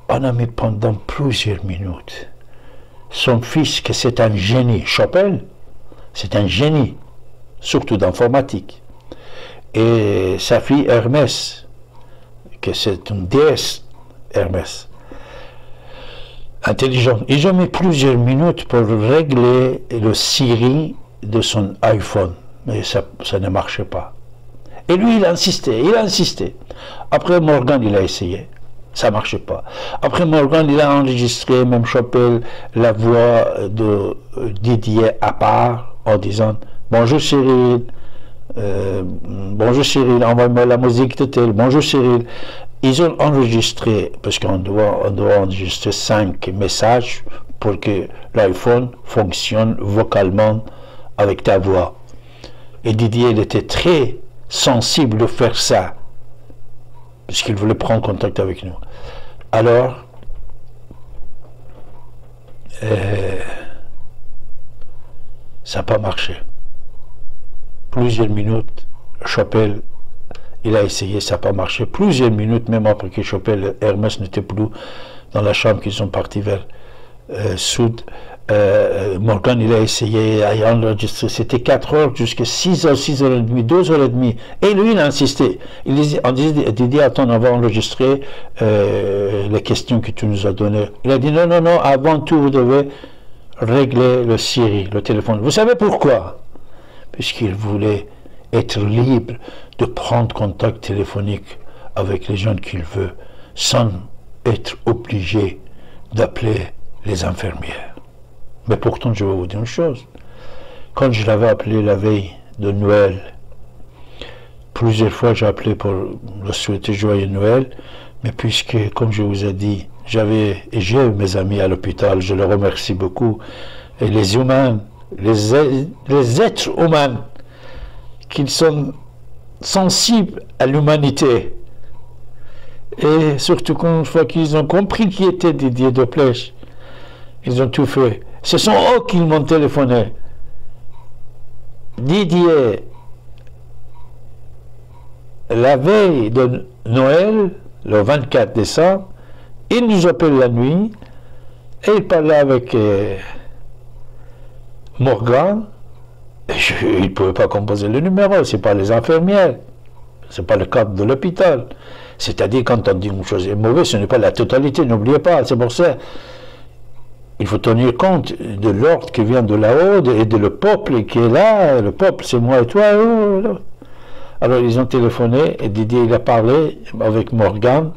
on a mis pendant plusieurs minutes son fils, que c'est un génie, Chappel, c'est un génie, surtout d'informatique, et sa fille Hermès, que c'est une déesse, Hermès. Intelligent. Ils ont mis plusieurs minutes pour régler le Siri de son iPhone. Mais ça ne marchait pas. Et lui, il insistait, il insistait. Après, Morgane, il a essayé. Ça marchait pas. Après Morgane, il a enregistré, même Chappel, la voix de Didier à part, en disant « Bonjour Cyril, bonjour Cyril, envoie-moi la musique de tel, bonjour Cyril ». Ils ont enregistré, parce qu'on doit enregistrer 5 messages pour que l'iPhone fonctionne vocalement avec ta voix. Et Didier, il était très sensible de faire ça, puisqu'il voulait prendre contact avec nous. Alors, ça n'a pas marché. Plusieurs minutes, Chappel, il a essayé, ça n'a pas marché. Plusieurs minutes, même après que Chappel, Hermès n'était plus dans la chambre, qu'ils sont partis vers sud. Morgane, il a essayé, il a enregistré, c'était 4 heures jusqu'à 6 heures, 6 heures et demie, 2 heures et demie. Et lui, il a insisté. Il disait, attends, on va enregistrer les questions que tu nous as données. Il a dit, non, non, non, avant tout, vous devez régler le Siri, le téléphone. Vous savez pourquoi? Puisqu'il voulait être libre de prendre contact téléphonique avec les gens qu'il veut, sans être obligé d'appeler les infirmières. Mais pourtant, je vais vous dire une chose. Quand je l'avais appelé la veille de Noël, plusieurs fois j'ai appelé pour le souhaiter joyeux Noël, mais puisque, comme je vous ai dit, j'avais et j'ai mes amis à l'hôpital, je les remercie beaucoup, et les humains, les êtres humains, qui sont sensibles à l'humanité, et surtout une fois qu'ils ont compris qui était Didier De Plaige, ils ont tout fait. Ce sont eux qui m'ont téléphoné. Didier, la veille de Noël, le 24 décembre, il nous appelle la nuit et il parlait avec Morgane. Il ne pouvait pas composer le numéro, ce n'est pas les infirmières, ce n'est pas le cadre de l'hôpital. C'est-à-dire, quand on dit une chose est mauvaise, ce n'est pas la totalité, n'oubliez pas, c'est pour ça. Il faut tenir compte de l'ordre qui vient de là-haut et de le peuple qui est là. Le peuple, c'est moi et toi. Alors, ils ont téléphoné et Didier, il a parlé avec Morgane.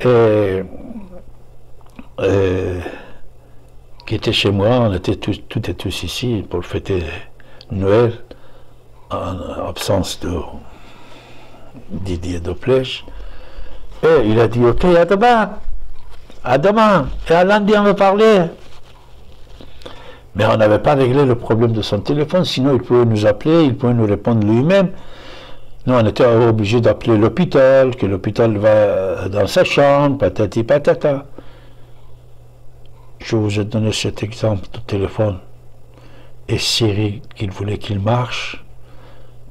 Qui était chez moi, on était tous ici pour fêter Noël, en absence de Didier De Plaige. Et il a dit, ok, à demain. À demain, et à lundi on va parler. Mais on n'avait pas réglé le problème de son téléphone, sinon il pouvait nous appeler, il pouvait nous répondre lui-même. Nous, on était obligés d'appeler l'hôpital, que l'hôpital va dans sa chambre, patati patata. Je vous ai donné cet exemple de téléphone et Siri qu'il voulait qu'il marche,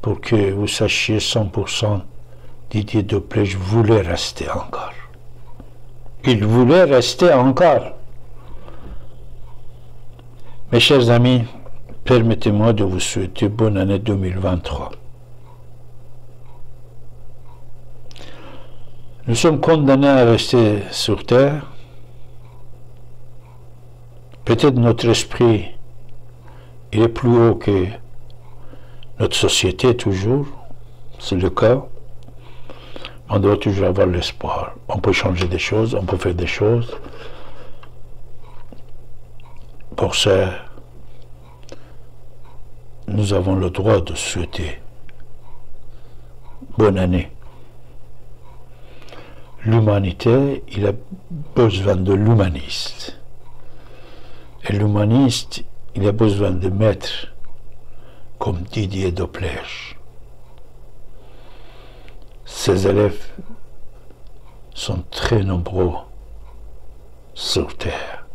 pour que vous sachiez 100% Didier De Plaige voulait rester encore. Il voulait rester encore. Mes chers amis, permettez-moi de vous souhaiter bonne année 2023. Nous sommes condamnés à rester sur Terre. Peut-être notre esprit, il est plus haut que notre société toujours, c'est le cas. On doit toujours avoir l'espoir. On peut changer des choses, on peut faire des choses. Pour ça, nous avons le droit de souhaiter bonne année. L'humanité, il a besoin de l'humaniste. Et l'humaniste, il a besoin de maîtres comme Didier De Plaige. Ces élèves sont très nombreux sur Terre,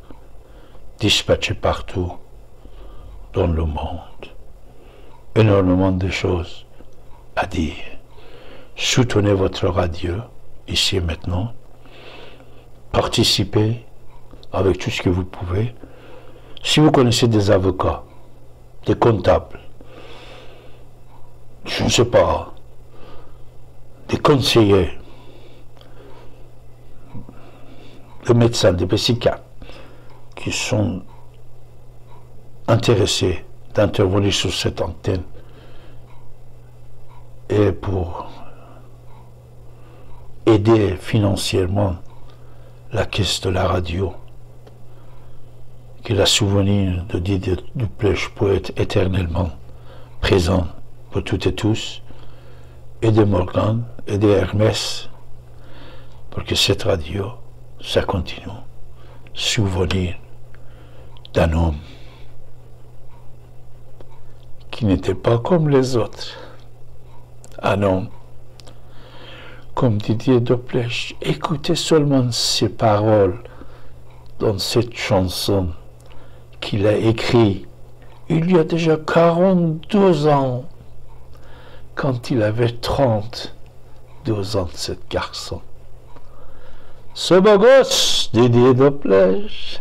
dispatchés partout dans le monde. Énormément de choses à dire. Soutenez votre radio, ici et maintenant. Participez avec tout ce que vous pouvez. Si vous connaissez des avocats, des comptables, je ne sais pas, des conseillers, des médecins, des psychiatres qui sont intéressés d'intervenir sur cette antenne et pour aider financièrement la caisse de la radio, que le souvenir de Didier De Plaige peut être éternellement présent pour toutes et tous, et de Morgane, et de Hermès, pour que cette radio, ça continue. Souvenir d'un homme qui n'était pas comme les autres. Un homme comme Didier De Plaige. Écoutez seulement ces paroles dans cette chanson qu'il a écrite il y a déjà 42 ans, quand il avait 32 ans, ce garçon. Ce beau gosse, Didier De Plaige.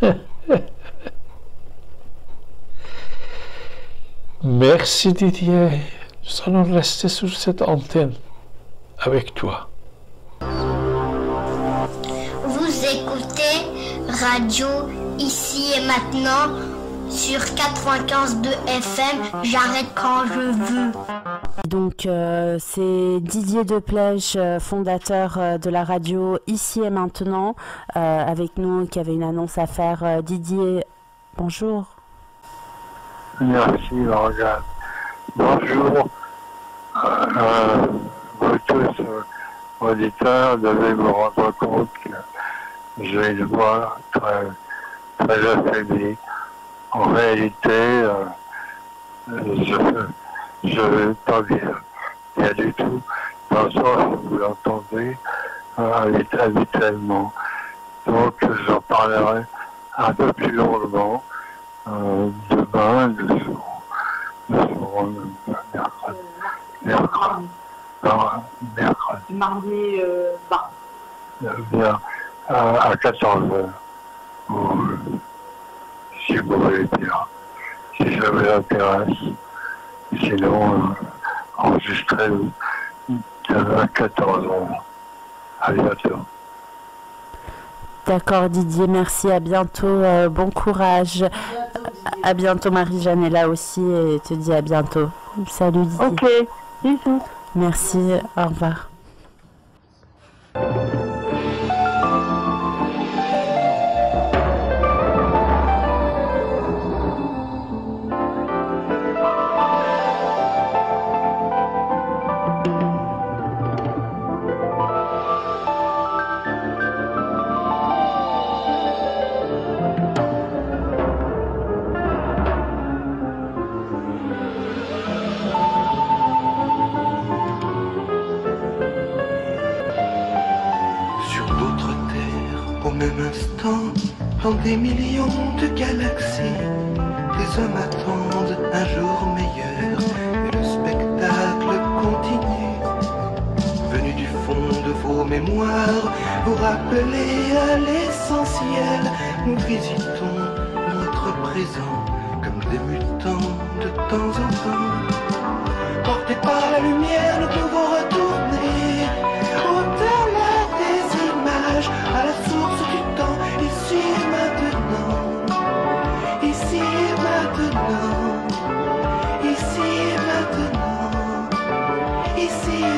Merci Didier, nous allons rester sur cette antenne avec toi. Vous écoutez Radio Ici et Maintenant sur 95.2 FM, j'arrête quand je veux. Donc c'est Didier De Plaige, fondateur de la radio Ici et Maintenant, avec nous, qui avait une annonce à faire. Didier, bonjour. Merci Morgane. Bonjour vous tous auditeurs, devez vous rendre compte que j'ai une voix très, très affaiblie. En réalité, je ne veux pas dire bien du tout, dans le sens où vous l'entendez habituellement. Donc, j'en parlerai un peu plus longuement demain, mercredi. Mardi, bien, à 14h, si vous voulez dire, si ça vous intéresse. Sinon, enregistré à 14 ans. À bientôt. D'accord Didier, merci, à bientôt, bon courage. À bientôt, Marie-Jeanne est là aussi et te dit à bientôt. Salut Didier. Ok, bisous. Merci, au revoir. Dans des millions de galaxies, les hommes attendent un jour meilleur et le spectacle continue. Venu du fond de vos mémoires, vous rappelez à l'essentiel, nous visitons notre présent comme des mutants de temps en temps. Portés par la lumière, nous pouvons retourner au-delà des images, à la source du temps. Ici et maintenant, ici et maintenant, ici et maintenant, ici et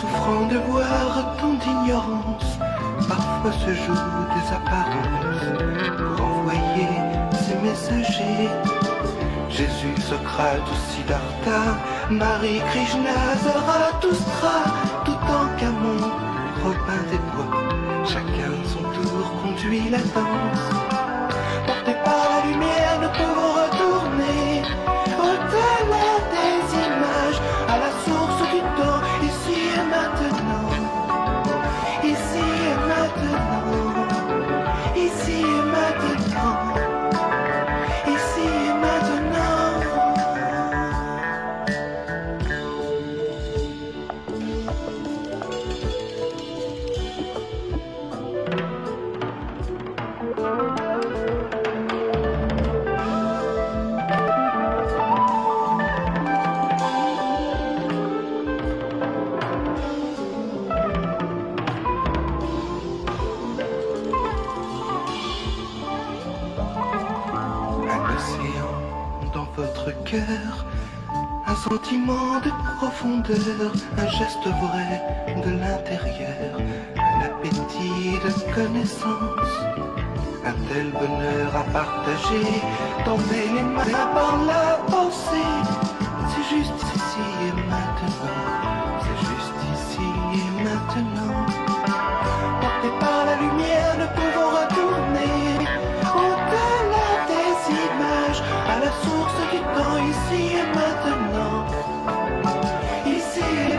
souffrant de voir tant d'ignorance, parfois se jouent des apparences pour envoyer ses messagers. Jésus, Socrate, Siddhartha, Marie, Krishna, Zarathustra, tout en Camon, Robin des Bois, chacun son tour conduit la danse. Portés par la lumière, nous pouvons retourner au-delà des images, à la source du temps. Ici et maintenant, ici et maintenant, ici et maintenant, ici et maintenant. votre cœur, un sentiment de profondeur, un geste vrai de l'intérieur, un appétit de connaissance, un tel bonheur à partager, tendez les mains par la pensée. C'est juste ici et maintenant, c'est juste ici et maintenant. Portés par la lumière, nous pouvons retourner au-delà des images, à la source du temps, ici et maintenant. Ici et maintenant,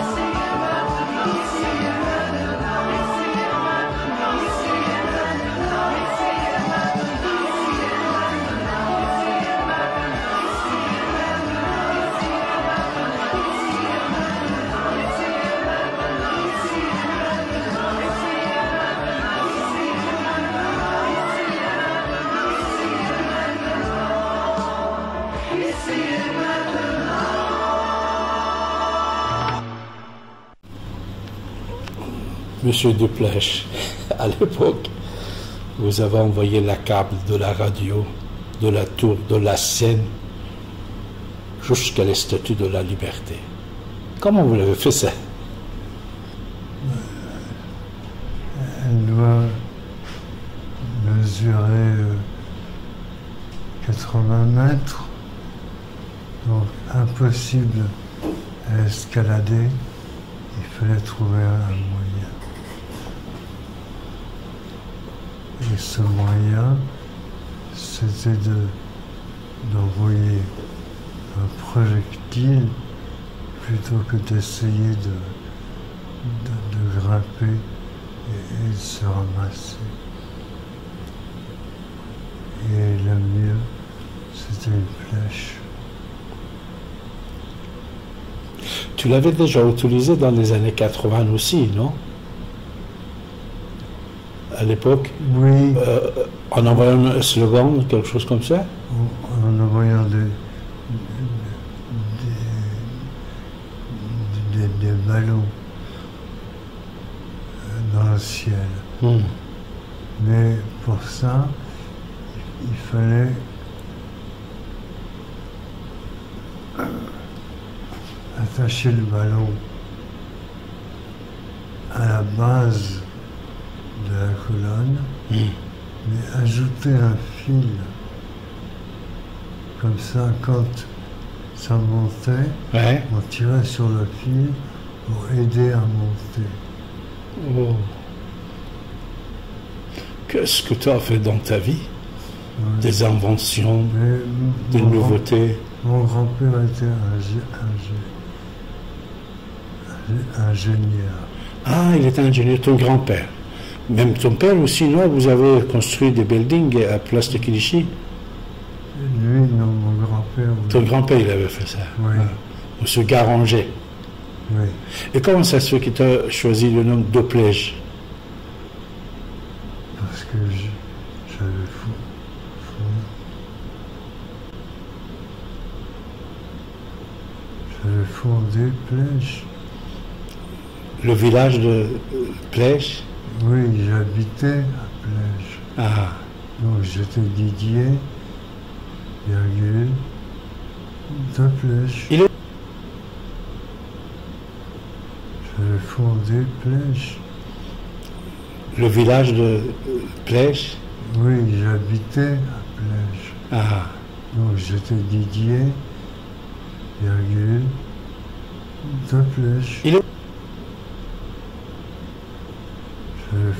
ici et maintenant, ici et maintenant, ici et maintenant, ici et maintenant, ici et maintenant, ici et maintenant, ici et maintenant. Monsieur De Plaige, à l'époque, vous avez envoyé la câble de la radio, de la tour, de la scène, jusqu'à la statue de la liberté. Comment vous l'avez fait ça? Elle doit mesurer 80 mètres, donc impossible à escalader, il fallait trouver un moyen. Et ce moyen, c'était d'envoyer un projectile plutôt que d'essayer de grimper et de se ramasser. Et le mieux, c'était une flèche. Tu l'avais déjà utilisé dans les années 80 aussi, non? À l'époque, oui. En envoyant un slogan, quelque chose comme ça? En envoyant des ballons dans le ciel. Mais pour ça, il fallait attacher le ballon à la base de la colonne, mais ajouter un fil. Comme ça, quand ça montait, on tirait sur le fil pour aider à monter. Oh. Qu'est-ce que tu as fait dans ta vie? Des inventions, des nouveautés. Mon grand-père était un ingénieur. Ah, il était ingénieur, ton grand-père? Même ton père aussi, non? Vous avez construit des buildings à Place de Clichy? Lui, non, mon grand-père. Oui. Ton grand-père, il avait fait ça. Oui. Monsieur Garanger. Oui. Et comment ça se fait qu'il t'a choisi le nom de Plaige? Parce que j'avais fondé Plaige. Le village de Plaige? Oui, j'habitais à Plaige. Ah. Donc j'étais Didier, de Plaige. J'avais fondé Plaige. Le village de Plaige? Oui, j'habitais à Plaige. Ah. Donc j'étais Didier, de Plaige. J'avais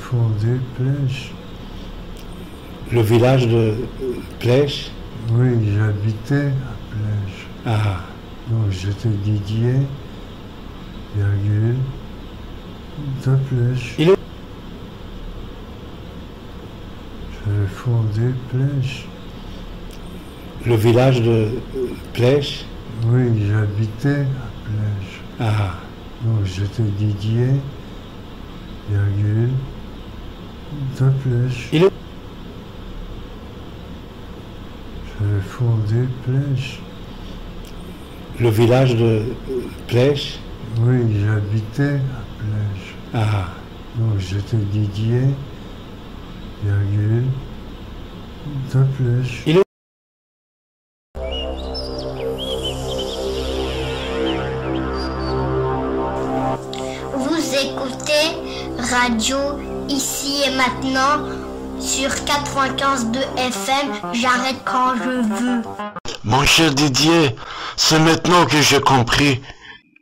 fondé Plaige. Le village de Plaige? Oui, j'habitais à Plaige. Ah. Donc j'étais Didier, de Plaige. J'avais fondé Plaige. Le village de Plaige? Oui, j'habitais à Plaige. Ah. Donc j'étais Didier, de Plaige. J'avais fondé Plaige. Le village de Plaige? Oui, j'habitais à Plaige. Ah. Donc j'étais Didier, de Plaige. Radio Ici et Maintenant sur 95.2 FM, j'arrête quand je veux. Mon cher Didier, c'est maintenant que j'ai compris.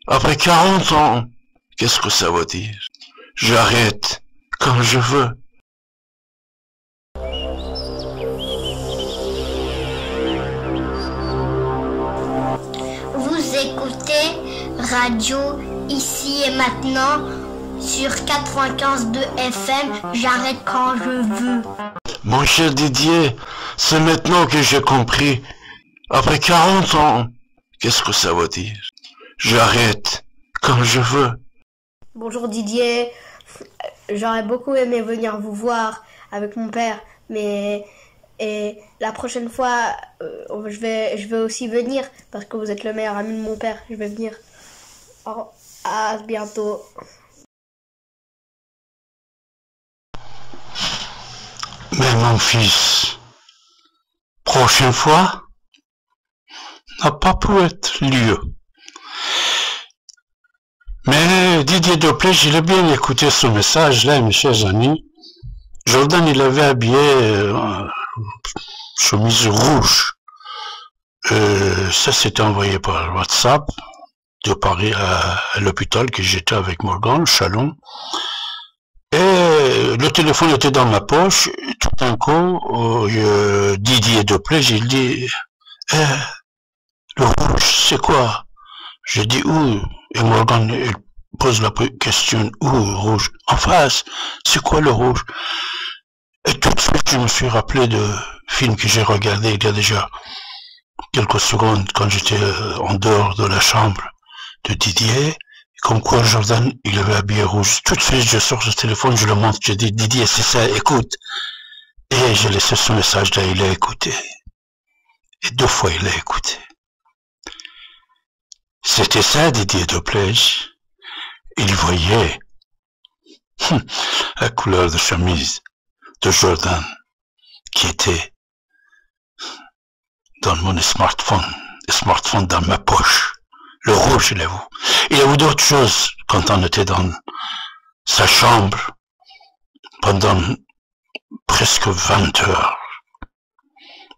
Après 40 ans, qu'est-ce que ça veut dire? J'arrête quand je veux. Vous écoutez Radio Ici et Maintenant sur 95.2 FM, j'arrête quand je veux. Mon cher Didier, c'est maintenant que j'ai compris. Après 40 ans, qu'est-ce que ça veut dire? J'arrête quand je veux. Bonjour Didier, j'aurais beaucoup aimé venir vous voir avec mon père, mais et la prochaine fois, je vais aussi venir parce que vous êtes le meilleur ami de mon père, je vais venir. Alors, à bientôt. Mais mon fils, prochaine fois n'a pas pu être lieu. Mais Didier De Plaige, il a bien écouté ce message-là, mes chers amis. Jordan, il avait habillé chemise rouge. Ça s'est envoyé par WhatsApp de Paris à l'hôpital que j'étais avec Morgane, Chalon. Et le téléphone était dans ma poche. Et tout d'un coup, Didier De Plaige, il dit... Le rouge, c'est quoi? Je dis où? Et Morgane, il pose la question, où le rouge? En face, c'est quoi le rouge? Et tout de suite, je me suis rappelé de film que j'ai regardé il y a déjà quelques secondes quand j'étais en dehors de la chambre de Didier. Comme quoi Jordan, il avait habillé rouge. Tout de suite, je sors le téléphone, je le montre, je dis, Didier, c'est ça, écoute. Et j'ai laissé ce message-là, il a écouté. Et deux fois, il a écouté. C'était ça, Didier De Plaige. Il voyait la couleur de chemise de Jordan qui était dans mon smartphone dans ma poche. Le rouge, il avoue. Il avoue d'autres choses quand on était dans sa chambre pendant presque 20 heures.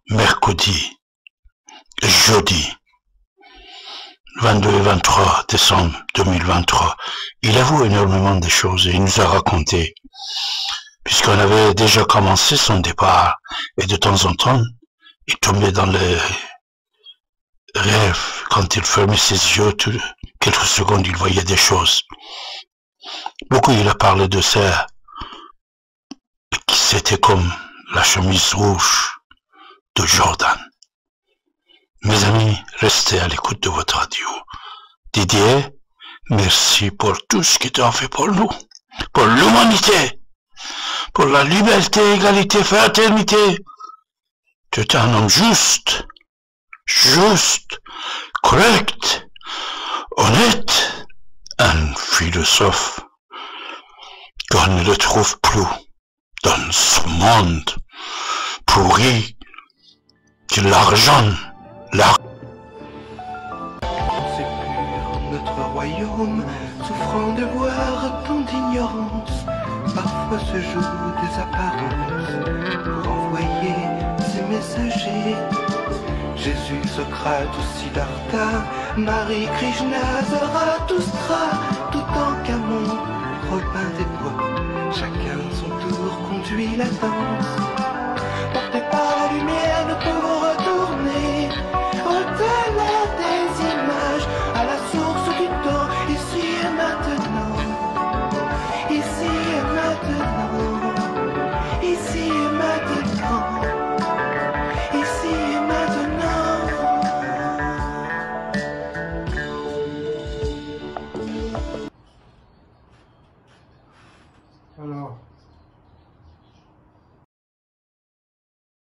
Mercredi et jeudi. 22 et 23 décembre 2023, il avoue énormément de choses et il nous a raconté, puisqu'on avait déjà commencé son départ et de temps en temps, il tombait dans les rêves. Quand il fermait ses yeux, quelques secondes, il voyait des choses. Beaucoup, il a parlé de ça, qui c'était comme la chemise rouge de Jordan. Mes amis, restez à l'écoute de votre radio. Didier, merci pour tout ce que tu as fait pour nous, pour l'humanité, pour la liberté, égalité, fraternité. Tu es un homme juste, correct, honnête, un philosophe qu'on ne le trouve plus dans ce monde pourri de l'argent. C'est pur notre royaume, souffrant de voir tant d'ignorance. Parfois se jouent des apparences pour envoyer ses messagers. Jésus, Socrate ou Siddhartha, Marie, Krishna, Zarathustra, tout en Camon, Robin des Bois. Chacun son tour conduit la danse. Porté par la lumière, nous pouvons retourner au-delà des images, à la source du temps, ici et maintenant, ici et maintenant, ici et maintenant, ici et maintenant. Alors.